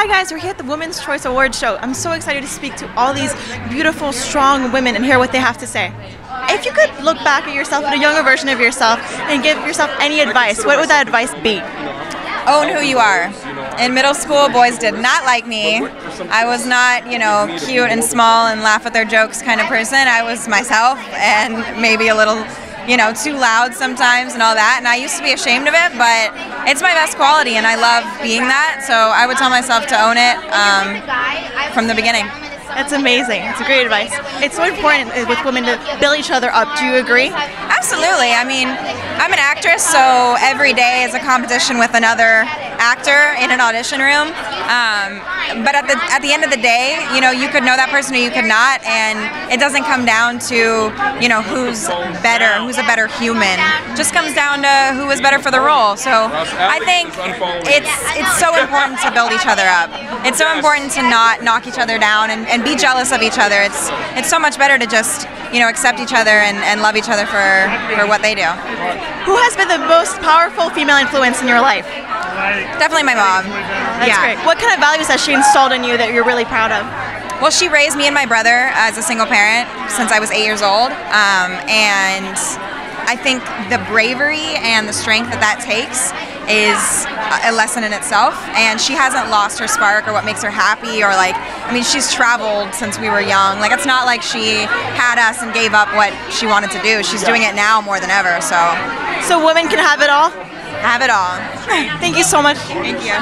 Hi guys, we're here at the Women's Choice Award Show. I'm so excited to speak to all these beautiful, strong women and hear what they have to say. If you could look back at yourself, at a younger version of yourself, and give yourself any advice, what would that advice be? Own who you are. In middle school, boys did not like me. I was not, you know, cute and small and laugh at their jokes kind of person. I was myself and maybe a little, you know, too loud sometimes and all that. And I used to be ashamed of it, but it's my best quality and I love being that. So I would tell myself to own it from the beginning. That's amazing. It's great advice. It's so important with women to build each other up. Do you agree? Absolutely. I mean, I'm an actress, so every day is a competition with another actor in an audition room. But at the end of the day, you know, you could know that person or you could not, and it doesn't come down to, you know, who's better, who's a better human. It just comes down to who is better for the role. So I think it's so important to build each other up. It's so important to not knock each other down and be jealous of each other. It's so much better to just, you know, accept each other and love each other for what they do. Who has been the most powerful female influence in your life? Definitely my mom. That's great. What kind of values has she installed in you that you're really proud of? Well, she raised me and my brother as a single parent since I was 8 years old, and I think the bravery and the strength that that takes is a lesson in itself, and she hasn't lost her spark or what makes her happy, or like, I mean, she's traveled since we were young. Like, it's not like she had us and gave up what she wanted to do. She's doing it now more than ever, so. So women can have it all? Have it all. Thank you so much. Thank you.